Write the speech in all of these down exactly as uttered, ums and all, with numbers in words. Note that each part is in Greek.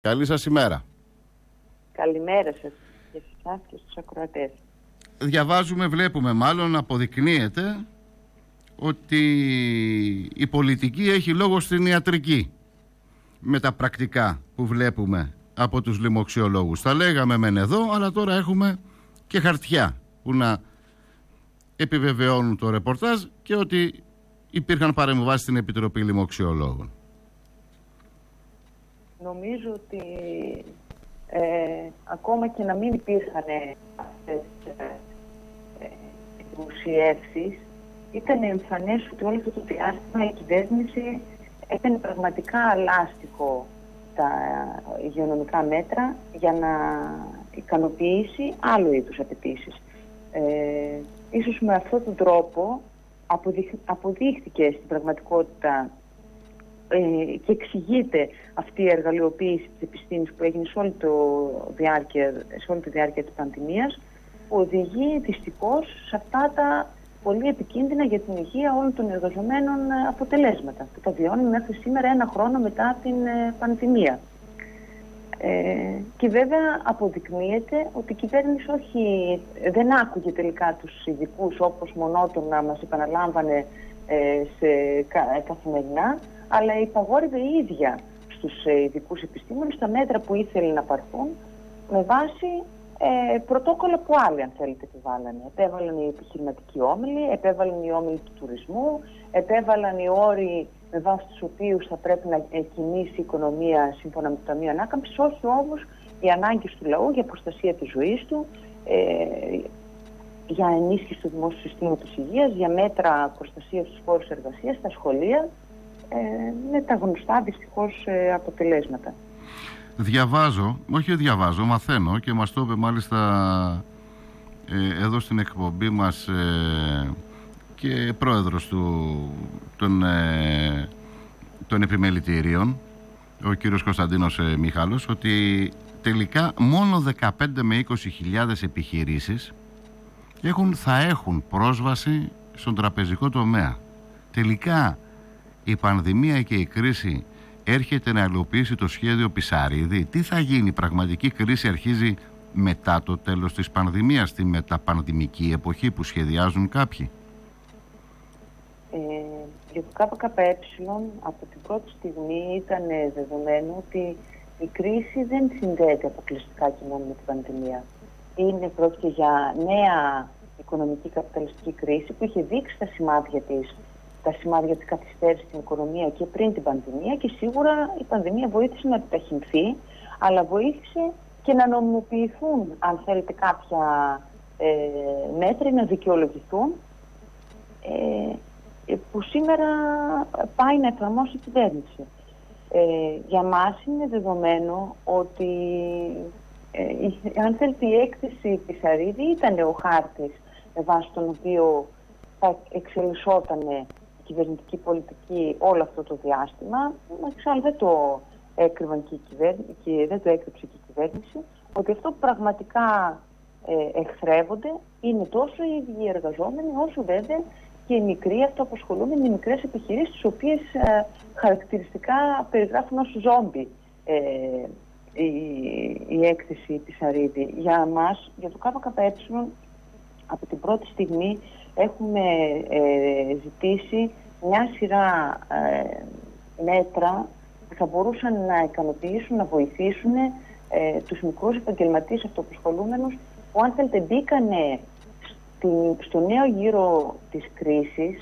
Καλή σας ημέρα. Καλημέρα σας και σας και στους ακροατές. Διαβάζουμε, βλέπουμε μάλλον, αποδεικνύεται ότι η πολιτική έχει λόγο στην ιατρική με τα πρακτικά που βλέπουμε από τους λοιμοξιολόγους. Τα λέγαμε μεν εδώ, αλλά τώρα έχουμε και χαρτιά που να επιβεβαιώνουν το ρεπορτάζ και ότι υπήρχαν παρεμβάσεις στην Επιτροπή Λοιμοξιολόγων. Νομίζω ότι ε, ακόμα και να μην υπήρχαν αυτές τις δημοσιεύσεις, ήταν εμφανές ότι όλο αυτό το διάστημα η κυβέρνηση έκανε πραγματικά λάστιχο τα υγειονομικά μέτρα για να ικανοποιήσει άλλου είδους απαιτήσεις. Ε, ίσως με αυτόν τον τρόπο αποδείχ, αποδείχθηκε στην πραγματικότητα και εξηγείται αυτή η εργαλειοποίηση της επιστήμης που έγινε σε όλη, το διάρκεια, σε όλη τη διάρκεια της πανδημίας, που οδηγεί δυστυχώς σε αυτά τα πολύ επικίνδυνα για την υγεία όλων των εργαζομένων αποτελέσματα που τα βιώνουμε μέχρι σήμερα, ένα χρόνο μετά την πανδημία. Ε, και βέβαια αποδεικνύεται ότι η κυβέρνηση όχι, δεν άκουγε τελικά τους ειδικούς, όπως μονότονα μας επαναλάμβανε σε καθημερινά, αλλά υπαγόρευε η ίδια στους ειδικούς επιστήμονες τα μέτρα που ήθελε να παρθούν με βάση ε, πρωτόκολλα που άλλοι, αν θέλετε, επιβάλλανε. Επέβαλαν οι επιχειρηματικοί όμιλοι, επέβαλαν οι όμιλοι του τουρισμού, επέβαλαν οι όροι με βάση τους οποίους θα πρέπει να κινήσει η οικονομία σύμφωνα με το Ταμείο Ανάκαμψης, όχι όμως οι ανάγκες του λαού για προστασία της ζωής του, ε, για ενίσχυση του δημόσιου συστήματος υγείας, για μέτρα προστασίας στους χώρους εργασίας, στα σχολεία, ε, με τα γνωστά δυστυχώς ε, αποτελέσματα. Διαβάζω, όχι διαβάζω, μαθαίνω, και μας το είπε μάλιστα ε, εδώ στην εκπομπή μας ε, και πρόεδρος του, των, ε, των επιμελητηρίων, ο κύριος Κωνσταντίνος ε, Μιχάλος, ότι τελικά μόνο δεκαπέντε με είκοσι χιλιάδες επιχειρήσεις Έχουν, θα έχουν πρόσβαση στον τραπεζικό τομέα. Τελικά η πανδημία και η κρίση έρχεται να υλοποιήσει το σχέδιο Πισσαρίδη. Τι θα γίνει, η πραγματική κρίση αρχίζει μετά το τέλος της πανδημίας, τη μεταπανδημική εποχή που σχεδιάζουν κάποιοι. Ε, για το ΚΚΕ από την πρώτη στιγμή ήταν δεδομένο ότι η κρίση δεν συνδέεται αποκλειστικά και μόνο με την πανδημία. Είναι πρόκειται για νέα οικονομική καπιταλιστική κρίση που είχε δείξει τα σημάδια της, τα σημάδια της καθυστέρησης στην οικονομία και πριν την πανδημία, και σίγουρα η πανδημία βοήθησε να επιταχυνθεί, αλλά βοήθησε και να νομιμοποιηθούν, αν θέλετε, κάποια ε, μέτρα, να δικαιολογηθούν, ε, που σήμερα πάει να εφαρμόσει η κυβέρνηση. Ε, για μας είναι δεδομένο ότι Ε, αν θέλετε, η έκθεση Πισσαρίδη ήταν ο χάρτης με βάση τον οποίο θα εξελισσόταν η κυβερνητική πολιτική όλο αυτό το διάστημα. Εξάλλου δεν το έκρυβαν και, και δεν το έκρυψε και η κυβέρνηση, ότι αυτό που πραγματικά ε, εχθρεύονται είναι τόσο οι ίδιοι εργαζόμενοι, όσο βέβαια και οι μικροί αυτοαπασχολούμενοι, οι μικρές επιχειρήσεις, τις οποίες ε, χαρακτηριστικά περιγράφουν ως ζόμπι ε, Η, η έκθεση Πισσαρίδη. Για μας, για το ΚΚΕ, από την πρώτη στιγμή έχουμε ε, ζητήσει μια σειρά ε, μέτρα που θα μπορούσαν να ικανοποιήσουν, να βοηθήσουν ε, τους μικρούς επαγγελματίες αυτοαπασχολούμενους που, αν θέλετε, μπήκανε στη, στο νέο γύρο της κρίσης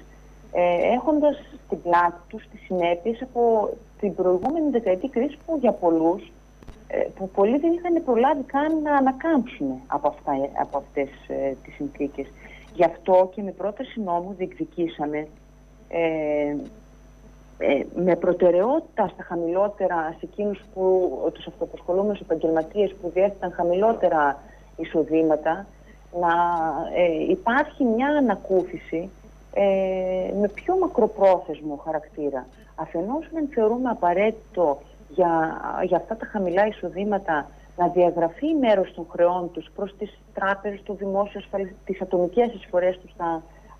ε, έχοντας στην πλάτη τους τις συνέπειες από την προηγούμενη δεκαετή κρίση που για πολλούς που πολλοί δεν είχαν προλάβει καν να ανακάμψουν από, αυτά, από αυτές ε, τις συνθήκες. Γι' αυτό και με πρόταση νόμου διεκδικήσαμε ε, ε, με προτεραιότητα στα χαμηλότερα, σε εκείνους που, τους αυτοαπασχολούμενους επαγγελματίες που διέθεταν χαμηλότερα εισοδήματα, να ε, υπάρχει μια ανακούφιση ε, με πιο μακροπρόθεσμο χαρακτήρα. Αφενός δεν θεωρούμε απαραίτητο Για, για αυτά τα χαμηλά εισοδήματα να διαγραφεί μέρος των χρεών τους προς τις τράπεζες, το δημόσιο, τις ατομικές εισφορές τους στα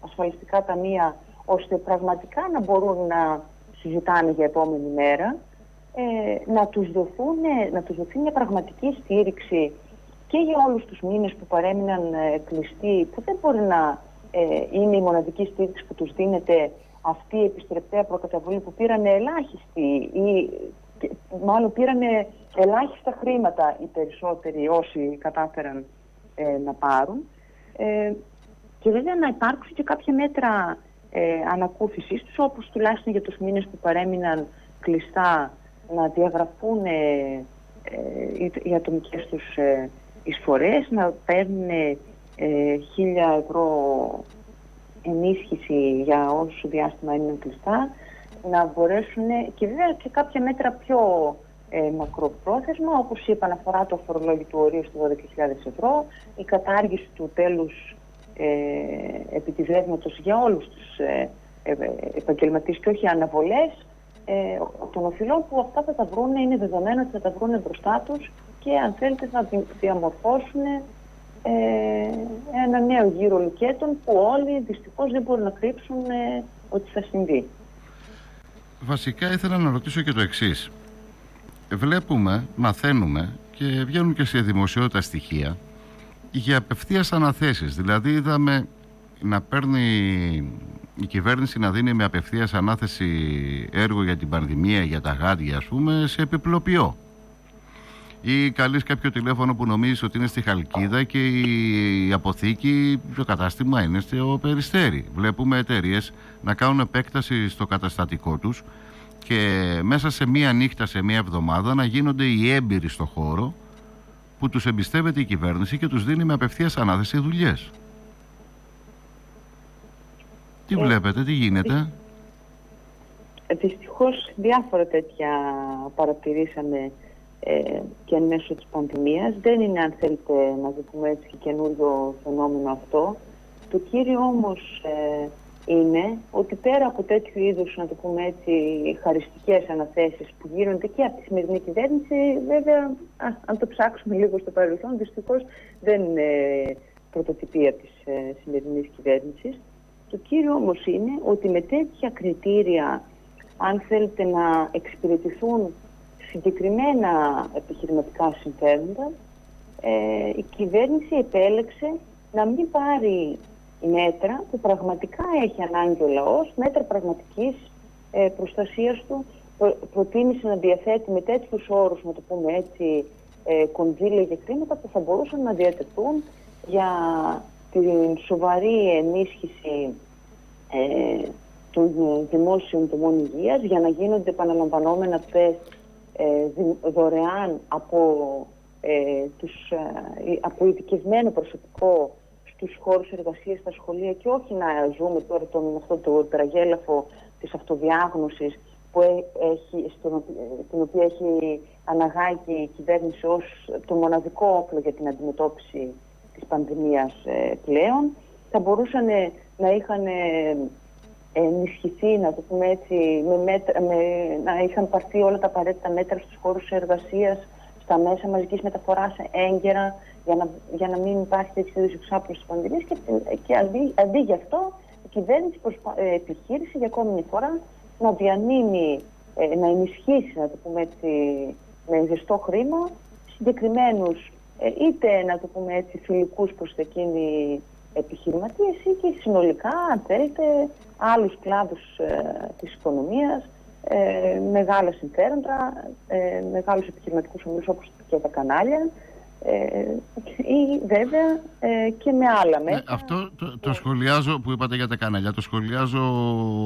ασφαλιστικά ταμεία, ώστε πραγματικά να μπορούν να συζητάνε για επόμενη μέρα, ε, να τους δοθούν, να τους δοθεί μια πραγματική στήριξη και για όλους τους μήνες που παρέμειναν κλειστοί, που δεν μπορεί να ε, είναι η μοναδική στήριξη που τους δίνεται αυτή η επιστρεπταία προκαταβολή που πήραν ελάχιστη ή μάλλον πήραν ελάχιστα χρήματα οι περισσότεροι όσοι κατάφεραν ε, να πάρουν. Ε, και βέβαια να υπάρξουν και κάποια μέτρα ε, ανακούφισης τους, όπως τουλάχιστον για τους μήνες που παρέμειναν κλειστά να διαγραφούν ε, ε, οι ατομικές τους ε, εισφορές, να παίρνουν χίλια ε, ευρώ ενίσχυση για όσο διάστημα είναι κλειστά, να μπορέσουν και βέβαια και κάποια μέτρα πιο ε, μακροπρόθεσμα, όπως η επαναφορά του αφορολόγητου ορίου στο δώδεκα χιλιάδες ευρώ, η κατάργηση του τέλους ε, επί της ρεύματος για όλους τους ε, ε, επαγγελματίες και όχι αναβολές ε, των οφειλών, που αυτά θα τα βρούνε, είναι δεδομένο ότι θα τα βρούνε μπροστά τους και αν θέλετε θα διαμορφώσουν Ε, ένα νέο γύρο λουκέτων που όλοι δυστυχώς δεν μπορούν να κρύψουν ε, ότι θα συμβεί. Βασικά ήθελα να ρωτήσω και το εξής. Βλέπουμε, μαθαίνουμε και βγαίνουν και σε δημοσιότητα στοιχεία για απευθείας αναθέσεις. Δηλαδή είδαμε να παίρνει η κυβέρνηση να δίνει με απευθείας ανάθεση έργο για την πανδημία, για τα γάντια ας πούμε, σε επιπλοποιό. Ή καλείς κάποιο τηλέφωνο που νομίζεις ότι είναι στη Χαλκίδα και η αποθήκη, το κατάστημα είναι στο Περιστέρι. Βλέπουμε εταιρείες να κάνουν επέκταση στο καταστατικό τους και μέσα σε μία νύχτα, σε μία εβδομάδα να γίνονται οι έμπειροι στο χώρο που τους εμπιστεύεται η κυβέρνηση και τους δίνει με απευθείας ανάθεση δουλειές. Τι ε, βλέπετε, τι γίνεται? Δυστυχώς διάφορα τέτοια παρατηρήσαμε Ε, και μέσω της πανδημίας. Δεν είναι, αν θέλετε να το πούμε έτσι, καινούριο φαινόμενο αυτό. Το κύριο όμως ε, είναι ότι πέρα από τέτοιου είδους, να το πούμε έτσι, χαριστικές αναθέσεις που γίνονται και από τη σημερινή κυβέρνηση, βέβαια, α, αν το ψάξουμε λίγο στο παρελθόν, δυστυχώς δεν είναι πρωτοτυπία της ε, σημερινής κυβέρνησης. Το κύριο όμως είναι ότι με τέτοια κριτήρια, αν θέλετε να εξυπηρετηθούν συγκεκριμένα επιχειρηματικά συμφέροντα, ε, η κυβέρνηση επέλεξε να μην πάρει μέτρα που πραγματικά έχει ανάγκη ο λαός, μέτρα πραγματικής ε, προστασίας του. Προ, προτίμησε να διαθέτει με τέτοιους όρους, να το πούμε έτσι, ε, κονδύλια και κρίματα που θα μπορούσαν να διατεθούν για την σοβαρή ενίσχυση ε, των δημόσιων τομών υγείας, για να γίνονται επαναλαμβανόμενα τεστ δωρεάν από, ε, τους, ε, από ειδικευμένο προσωπικό στους χώρους εργασίας, στα σχολεία, και όχι να ζούμε τώρα τον, αυτό το τραγέλαφο της αυτοδιάγνωσης που έχει, στον, την οποία έχει αναγάγει η κυβέρνηση ως το μοναδικό όπλο για την αντιμετώπιση της πανδημίας ε, πλέον. Θα μπορούσαν ε, να είχαν ε, ενισχυθεί, να το πούμε έτσι, με μέτρα, με, να είχαν πάρθει όλα τα απαραίτητα μέτρα στους χώρους εργασίας, στα μέσα μαζικής μεταφοράς έγκαιρα, για να, για να μην υπάρχει τέτοια εξάπλωση της πανδημίας, και, και αντί, αντί γι' αυτό η κυβέρνηση προσπα... επιχείρησε για ακόμη μια φορά να διανύμει, να ενισχύσει, να το πούμε έτσι, με ζεστό χρήμα συγκεκριμένους, είτε να το πούμε έτσι, φιλικούς προς εκείνη επιχειρηματίες ή και συνολικά, αν θέλετε, άλλους κλάδους ε, της οικονομίας, ε, μεγάλα συμφέροντα, ε, μεγάλους επιχειρηματικούς ομίλους όπως και τα κανάλια, ε, ή βέβαια ε, και με άλλα μέτρα. Ναι, αυτό το, το σχολιάζω που είπατε για τα κανάλια, το σχολιάζω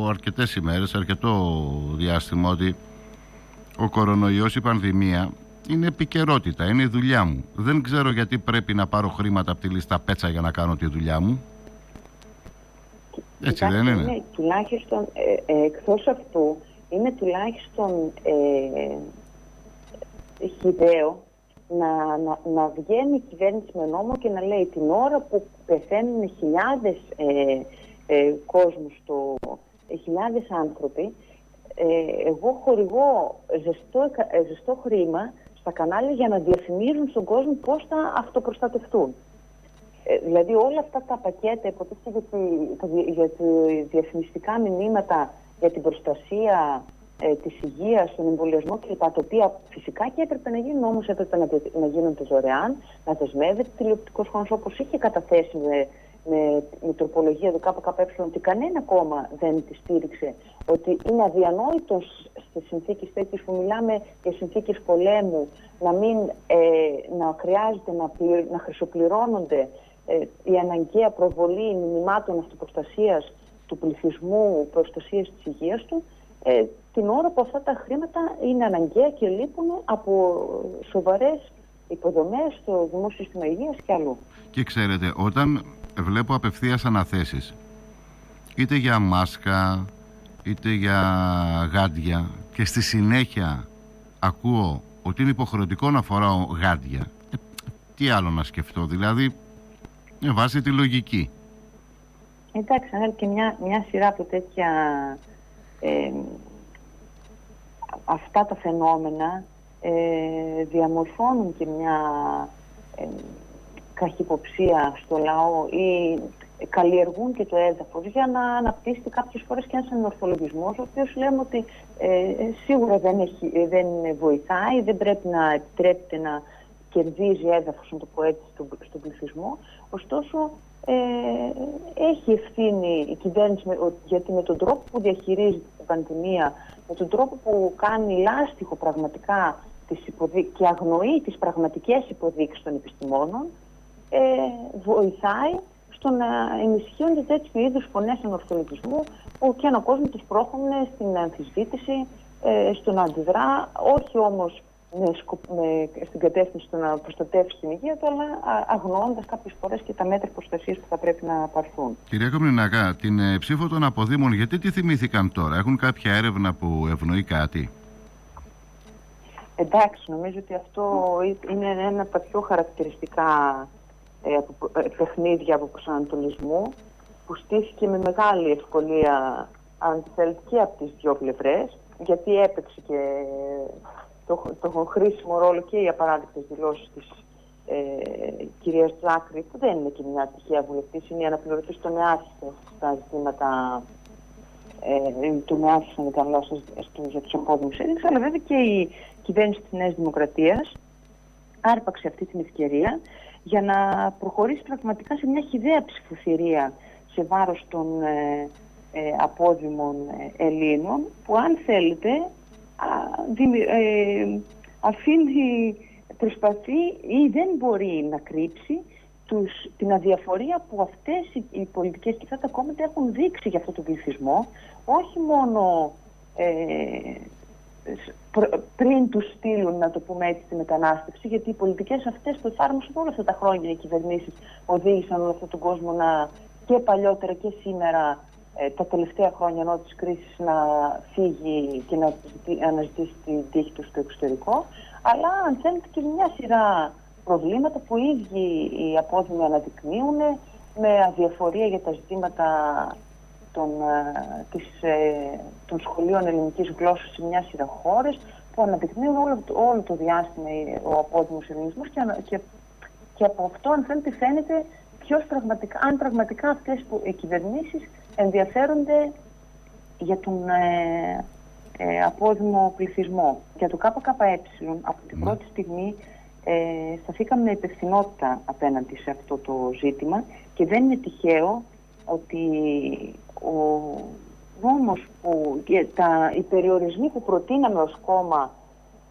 αρκετές ημέρες, αρκετό διάστημα, ότι ο κορονοϊός, η πανδημία, είναι επικαιρότητα, είναι η δουλειά μου. Δεν ξέρω γιατί πρέπει να πάρω χρήματα από τη λίστα πέτσα για να κάνω τη δουλειά μου. Έτσι δεν είναι? είναι τουλάχιστον, ε, ε, εκτός αυτού, είναι τουλάχιστον ε, χυδαίο να, να, να βγαίνει η κυβέρνηση με νόμο και να λέει την ώρα που πεθαίνουν χιλιάδες ε, ε, κόσμου, στο, ε, χιλιάδες άνθρωποι, ε, εγώ χορηγώ ζεστό, ε, ζεστό χρήμα στα κανάλια για να διαφημίζουν στον κόσμο πώς θα αυτοπροστατευτούν. Ε, δηλαδή όλα αυτά τα πακέτα υποτίθεται για τα διαφημιστικά μηνύματα για την προστασία ε, της υγείας, τον εμβολιασμό κλπ. Τα οποία φυσικά και έπρεπε να γίνουν, όμως έπρεπε να, να γίνονται δωρεάν, να δεσμεύεται τηλεοπτικός χρόνος όπως είχε καταθέσει με, με, με τροπολογία του ΚΚΕ, ότι κανένα κόμμα δεν τη στήριξε. Ότι είναι αδιανόητο στις συνθήκες τέτοιες που μιλάμε για συνθήκες πολέμου να μην ε, να χρειάζεται να, πληρ, να χρυσοπληρώνονται ε, η αναγκαία προβολή μηνυμάτων αυτοπροστασίας του πληθυσμού, προστασίας της υγείας του, ε, την ώρα που αυτά τα χρήματα είναι αναγκαία και λείπουν από σοβαρές υποδομές στο δημόσιο σύστημα υγείας και αλλού. Και ξέρετε, όταν βλέπω απευθείας αναθέσεις, είτε για μάσκα, είτε για γάντια, και στη συνέχεια ακούω ότι είναι υποχρεωτικό να φοράω γάντια, ε, τι άλλο να σκεφτώ, δηλαδή, με βάση τη λογική. Εντάξει, ανέλη και μια, μια σειρά από τέτοια ε, αυτά τα φαινόμενα ε, διαμορφώνουν και μια ε, καχυποψία στο λαό ή καλλιεργούν και το έδαφος για να αναπτύσσεται κάποιες φορές και ένας ανορθολογισμός, ο οποίος λέμε ότι ε, σίγουρα δεν, έχει, δεν βοηθάει, δεν πρέπει να επιτρέπεται να κερδίζει έδαφος, να το πω έτσι, στον, στον πληθυσμό. Ωστόσο, Ε, έχει ευθύνη η κυβέρνηση, γιατί με τον τρόπο που διαχειρίζεται την πανδημία, με τον τρόπο που κάνει λάστιχο πραγματικά τις υποδείξεις και αγνοεί τις πραγματικές υποδείξεις των επιστημόνων, ε, βοηθάει στο να ενισχύονται τέτοιου είδους φωνές ανορθολογισμού που και έναν κόσμο τους πρόχνουν στην αμφισβήτηση, ε, στο να αντιδρά, όχι όμως με σκο... με... στην κατεύθυνση του να προστατεύσει την υγεία του, αλλά αγνοώντας κάποιες φορές και τα μέτρα προστασίας που θα πρέπει να πάρθουν. Κυρία Κομνηνακά, την ε, ψήφο των αποδήμων, γιατί τη θυμήθηκαν τώρα, έχουν κάποια έρευνα που ευνοεί κάτι? Εντάξει, νομίζω ότι αυτό είναι ένα από τα πιο χαρακτηριστικά ε, από, ε, παιχνίδια από προσανατολισμού, που στήθηκε με μεγάλη ευκολία, αν θέλετε, και από τις δύο πλευρές, γιατί έπαιξε και Το, το χρήσιμο ρόλο και οι απαράδεκτες δηλώσεις της ε, κυρίας Τζάκρη, που δεν είναι και μια τυχαία βουλευτής, είναι η αναπληρωτής των νεάρχης στα ζητήματα ε, του νεάρχης, να μην κάνω λάθος, για τους απόδημους έδειξε, αλλά βέβαια και η κυβέρνηση της Νέας Δημοκρατίας άρπαξε αυτή την ευκαιρία για να προχωρήσει πραγματικά σε μια χυδαία ψηφοθυρία σε βάρος των ε, ε, απόδημων Ελλήνων, που αν θέλετε αφήνει, προσπαθεί ή δεν μπορεί να κρύψει τους, την αδιαφορία που αυτές οι πολιτικές και αυτά τα κόμματα έχουν δείξει για αυτόν τον πληθυσμό, όχι μόνο ε, πριν τους στείλουν, να το πούμε έτσι, τη μετανάστευση, γιατί οι πολιτικές αυτές που εφάρμοσαν όλα αυτά τα χρόνια οι κυβερνήσεις οδήγησαν όλο αυτόν τον κόσμο να, και παλιότερα και σήμερα, τα τελευταία χρόνια ενώ της κρίσης, να φύγει και να αναζητήσει την τύχη του στο εξωτερικό, αλλά αν θέλετε και μια σειρά προβλήματα που οι ίδιοι οι απόδημοι αναδεικνύουν με αδιαφορία για τα ζητήματα των, της, των σχολείων ελληνικής γλώσσας σε μια σειρά χώρες, που αναδεικνύουν όλο, όλο το διάστημα ο απόδημος ελληνισμός, και, και, και από αυτό αν θέλετε φαίνεται ποιος πραγματικά, αν πραγματικά αυτές που, οι κυβερνήσεις ενδιαφέρονται για τον ε, ε, απόδημο πληθυσμό. Για το ΚΚΕ από την mm. πρώτη στιγμή ε, σταθήκαμε με υπευθυνότητα απέναντι σε αυτό το ζήτημα, και δεν είναι τυχαίο ότι ο νόμος που, και τα, οι περιορισμοί που προτείναμε ως κόμμα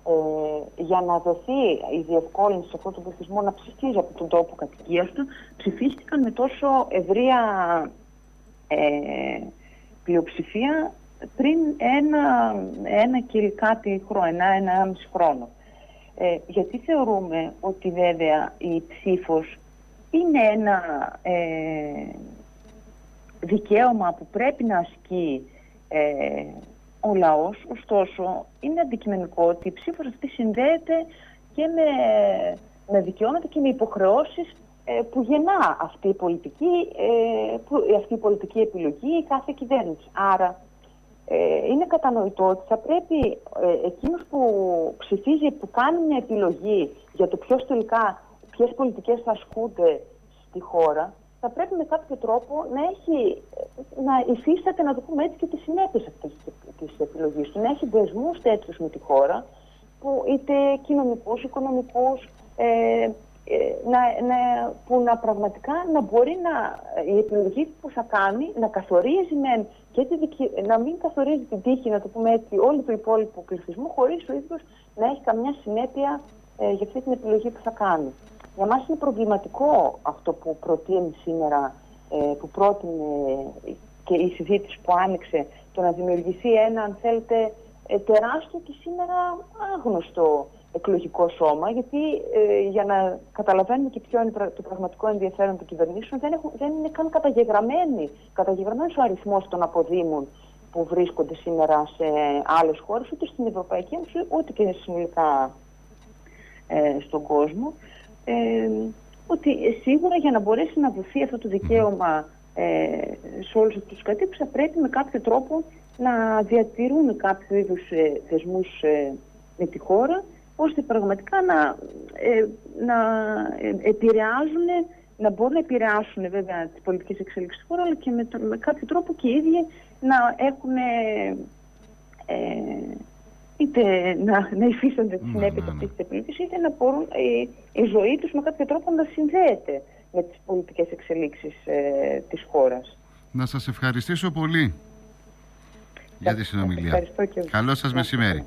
Ε, για να δοθεί η διευκόλυνση σε αυτόν τον πληθυσμό να ψηφίζει από τον τόπο κατοικίας του, ψηφίστηκαν με τόσο ευρεία ε, πλειοψηφία πριν ένα, ένα και κάτι χρόνο, ένα μισή χρόνο. Ε, γιατί θεωρούμε ότι βέβαια η ψήφος είναι ένα ε, δικαίωμα που πρέπει να ασκεί ε, ο λαός. Ωστόσο, είναι αντικειμενικό ότι η ψήφος αυτή συνδέεται και με, με δικαιώματα και με υποχρεώσεις ε, που γεννά αυτή η πολιτική, ε, που, αυτή η πολιτική επιλογή ή κάθε κυβέρνηση. Άρα, ε, είναι κατανοητό ότι θα πρέπει ε, εκείνος που ψηφίζει, που κάνει μια επιλογή για το ποιος τελικά, ποιες πολιτικές θα ασκούνται στη χώρα, θα πρέπει με κάποιο τρόπο να, έχει, να υφίσταται, να το πούμε έτσι, και τις συνέπειες αυτής της επιλογής του. Να έχει δεσμούς τέτοιους με τη χώρα, που είτε κοινωνικούς, οικονομικούς, ε, Να, να, που να πραγματικά να μπορεί να, η επιλογή που θα κάνει να καθορίζει μεν και τη δικη, να μην καθορίζει την τύχη, να το πούμε έτσι, όλου του υπόλοιπου πληθυσμού, χωρίς ο ίδιος να έχει καμιά συνέπεια ε, για αυτή την επιλογή που θα κάνει. Για μας είναι προβληματικό αυτό που προτείνει σήμερα, ε, που πρότεινε και η συζήτηση που άνοιξε, το να δημιουργηθεί ένα, αν θέλετε, τεράστιο και σήμερα άγνωστο εκλογικό σώμα, γιατί ε, για να καταλαβαίνουμε και ποιο είναι το πραγματικό ενδιαφέρον των κυβερνήσεων, δεν, έχουν, δεν είναι καν καταγεγραμμένοι, καταγεγραμμένος ο αριθμός των αποδήμων που βρίσκονται σήμερα σε άλλες χώρες, ούτε στην Ευρωπαϊκή Ένωση, ούτε και συνολικά ε, στον κόσμο. Ε, ότι σίγουρα για να μπορέσει να δοθεί αυτό το δικαίωμα ε, σε όλους αυτούς τους κατοίκους, θα πρέπει με κάποιο τρόπο να διατηρούν κάποιο είδους ε, θεσμούς ε, με τη χώρα, ώστε πραγματικά να, ε, να επηρεάζουν, να μπορούν να επηρεάσουν βέβαια τις πολιτικές εξέλιξεις της χώρας, αλλά και με, το, με κάποιο τρόπο και οι ίδιοι να έχουν ε, είτε να, να υφίστανται τις συνέπειες αυτής της επιλογής, είτε να μπορούν ε, η ζωή τους με κάποιο τρόπο να συνδέεται με τις πολιτικές εξελίξεις ε, της χώρας. Να σας ευχαριστήσω πολύ για τη συνομιλία. Καλό σας μεσημέρι.